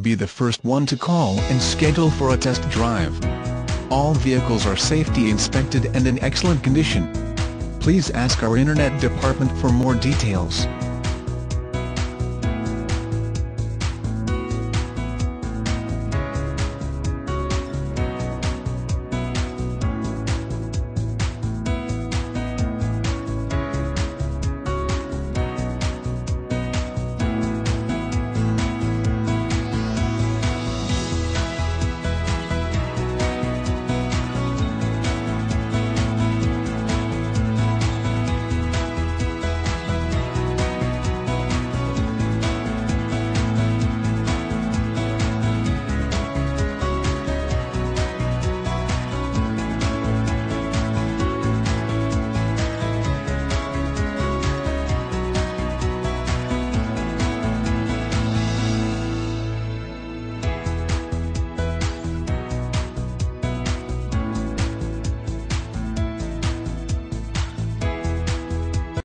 Be the first one to call and schedule for a test drive. All vehicles are safety inspected and in excellent condition. Please ask our internet department for more details.